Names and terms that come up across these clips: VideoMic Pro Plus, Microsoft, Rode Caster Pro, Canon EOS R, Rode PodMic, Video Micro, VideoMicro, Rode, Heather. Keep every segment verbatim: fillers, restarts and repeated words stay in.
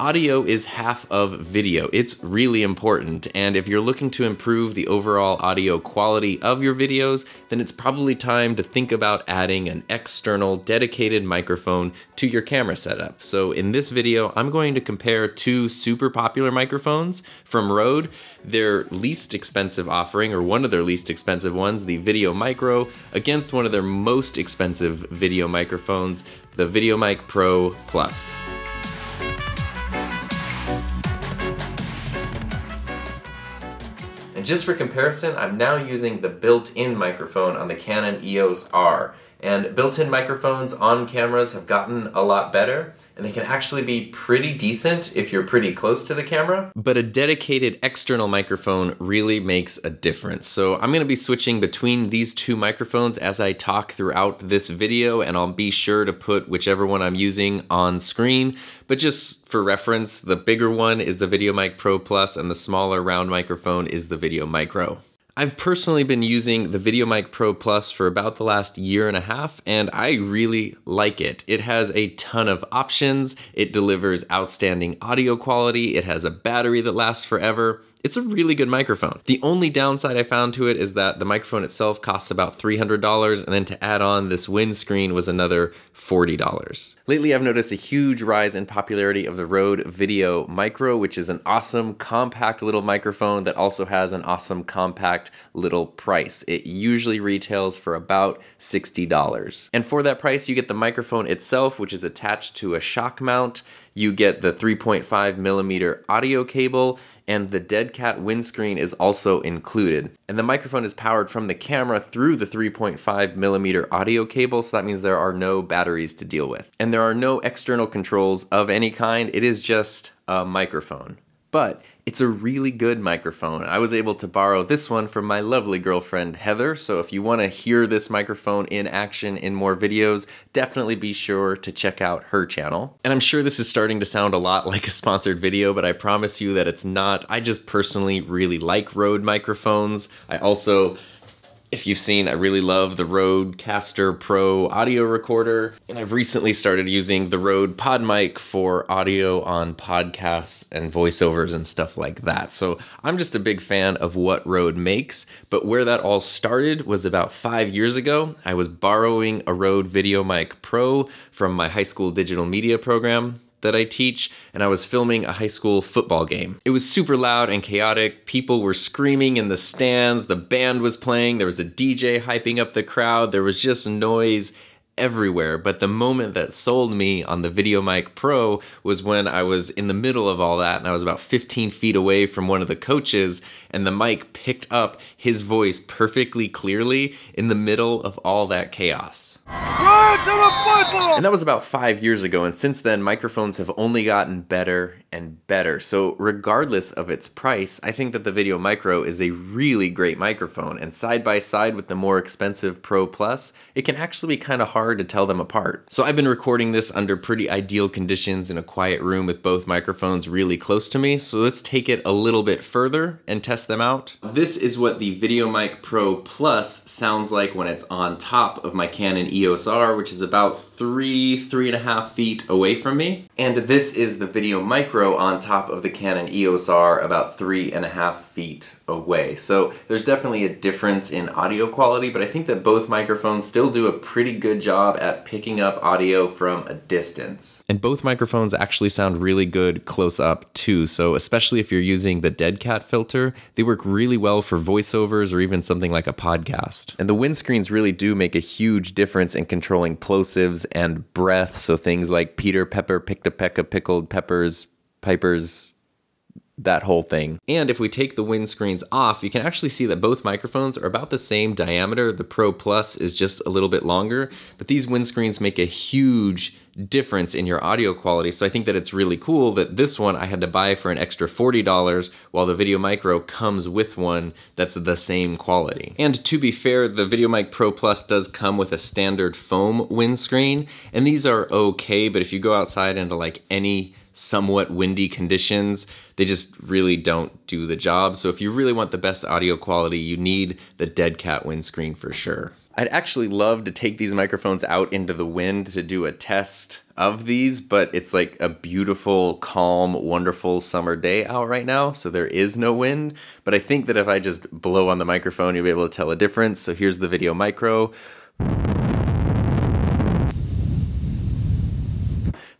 Audio is half of video. It's really important, and if you're looking to improve the overall audio quality of your videos, then it's probably time to think about adding an external dedicated microphone to your camera setup. So in this video, I'm going to compare two super popular microphones from Rode, their least expensive offering, or one of their least expensive ones, the VideoMicro, against one of their most expensive video microphones, the VideoMic Pro Plus. And just for comparison, I'm now using the built-in microphone on the Canon E O S R. And built-in microphones on cameras have gotten a lot better, and they can actually be pretty decent if you're pretty close to the camera. But a dedicated external microphone really makes a difference. So I'm gonna be switching between these two microphones as I talk throughout this video, and I'll be sure to put whichever one I'm using on screen. But just for reference, the bigger one is the VideoMic Pro Plus, and the smaller round microphone is the VideoMicro. I've personally been using the VideoMic Pro Plus for about the last year and a half, and I really like it. It has a ton of options, it delivers outstanding audio quality, it has a battery that lasts forever. It's a really good microphone. The only downside I found to it is that the microphone itself costs about three hundred dollars, and then to add on this windscreen was another forty dollars. Lately, I've noticed a huge rise in popularity of the Rode VideoMicro, which is an awesome compact little microphone that also has an awesome compact little price. It usually retails for about sixty dollars. And for that price, you get the microphone itself, which is attached to a shock mount. You get the three point five millimeter audio cable, and the dead cat windscreen is also included. And the microphone is powered from the camera through the three point five millimeter audio cable, so that means there are no batteries to deal with. And there are no external controls of any kind, it is just a microphone. But it's a really good microphone. I was able to borrow this one from my lovely girlfriend, Heather, so if you want to hear this microphone in action in more videos, definitely be sure to check out her channel. And I'm sure this is starting to sound a lot like a sponsored video, but I promise you that it's not. I just personally really like Rode microphones. I also, if you've seen, I really love the Rode Caster Pro audio recorder, and I've recently started using the Rode PodMic for audio on podcasts and voiceovers and stuff like that. So I'm just a big fan of what Rode makes, but where that all started was about five years ago. I was borrowing a Rode VideoMic Pro from my high school digital media program that I teach, and I was filming a high school football game. It was super loud and chaotic. People were screaming in the stands, the band was playing, there was a D J hyping up the crowd, there was just noise everywhere. But the moment that sold me on the VideoMic Pro was when I was in the middle of all that, and I was about fifteen feet away from one of the coaches, and the mic picked up his voice perfectly clearly in the middle of all that chaos. Run to the football! And that was about five years ago, and since then microphones have only gotten better and better. So regardless of its price, I think that the VideoMicro is a really great microphone, and side by side with the more expensive Pro Plus, it can actually be kind of hard to tell them apart. So I've been recording this under pretty ideal conditions in a quiet room with both microphones really close to me, so let's take it a little bit further and test them out. This is what the VideoMic Pro Plus sounds like when it's on top of my Canon E O S R E O S R, which is about three, three and a half feet away from me. And this is the VideoMicro on top of the Canon E O S R, about three and a half feet away. So there's definitely a difference in audio quality, but I think that both microphones still do a pretty good job at picking up audio from a distance. And both microphones actually sound really good close up too, so especially if you're using the dead cat filter, they work really well for voiceovers or even something like a podcast. And the windscreens really do make a huge difference in controlling plosives and breath, so things like Peter Pepper, picked a peck of pickled peppers, pipers, that whole thing. And if we take the windscreens off, you can actually see that both microphones are about the same diameter. The Pro Plus is just a little bit longer, but these windscreens make a huge difference in your audio quality, so I think that it's really cool that this one I had to buy for an extra forty dollars, while the VideoMicro comes with one that's the same quality. And to be fair, the VideoMic Pro Plus does come with a standard foam windscreen, and these are okay, but if you go outside into like any somewhat windy conditions, they just really don't do the job. So if you really want the best audio quality, you need the dead cat windscreen for sure. I'd actually love to take these microphones out into the wind to do a test of these, but it's like a beautiful, calm, wonderful summer day out right now, so there is no wind. But I think that if I just blow on the microphone, you'll be able to tell a difference. So here's the VideoMicro.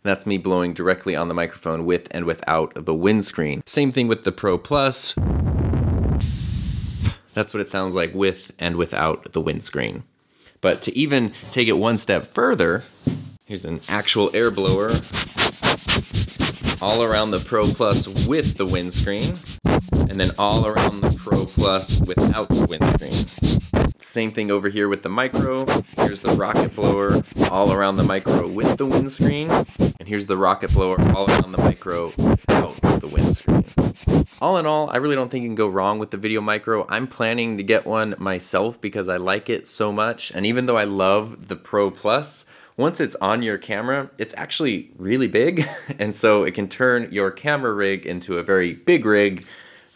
That's me blowing directly on the microphone with and without the windscreen. Same thing with the Pro Plus. That's what it sounds like with and without the windscreen. But to even take it one step further, here's an actual air blower all around the Pro Plus with the windscreen, and then all around the Pro Plus without the windscreen. Same thing over here with the micro. Here's the rocket blower all around the micro with the windscreen. And here's the rocket blower all around the micro without the windscreen. All in all, I really don't think you can go wrong with the VideoMicro. I'm planning to get one myself because I like it so much. And even though I love the Pro Plus, once it's on your camera, it's actually really big. And so it can turn your camera rig into a very big rig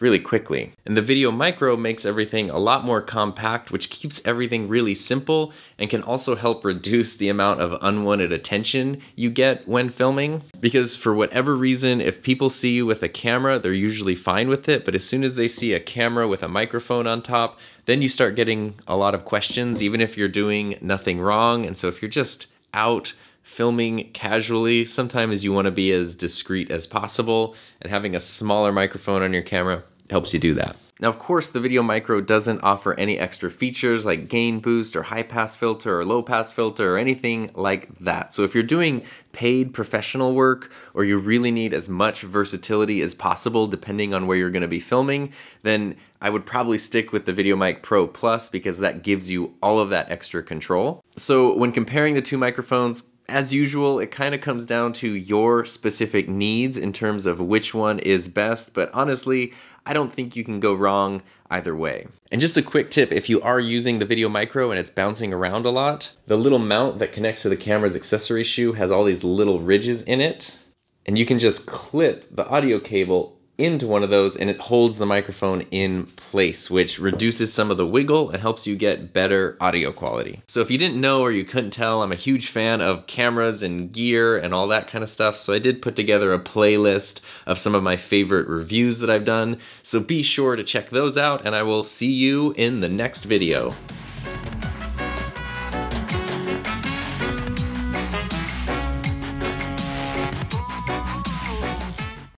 really quickly. And the VideoMicro makes everything a lot more compact, which keeps everything really simple and can also help reduce the amount of unwanted attention you get when filming. Because for whatever reason, if people see you with a camera, they're usually fine with it, but as soon as they see a camera with a microphone on top, then you start getting a lot of questions, even if you're doing nothing wrong. And so if you're just out filming casually, sometimes you want to be as discreet as possible, and having a smaller microphone on your camera helps you do that. Now, of course, the VideoMicro doesn't offer any extra features like gain boost or high pass filter or low pass filter or anything like that. So if you're doing paid professional work or you really need as much versatility as possible depending on where you're going to be filming, then I would probably stick with the VideoMic Pro Plus because that gives you all of that extra control. So when comparing the two microphones, as usual, it kind of comes down to your specific needs in terms of which one is best, but honestly, I don't think you can go wrong either way. And just a quick tip, if you are using the VideoMicro and it's bouncing around a lot, the little mount that connects to the camera's accessory shoe has all these little ridges in it, and you can just clip the audio cable into one of those and it holds the microphone in place, which reduces some of the wiggle and helps you get better audio quality. So if you didn't know or you couldn't tell, I'm a huge fan of cameras and gear and all that kind of stuff. So I did put together a playlist of some of my favorite reviews that I've done. So be sure to check those out and I will see you in the next video.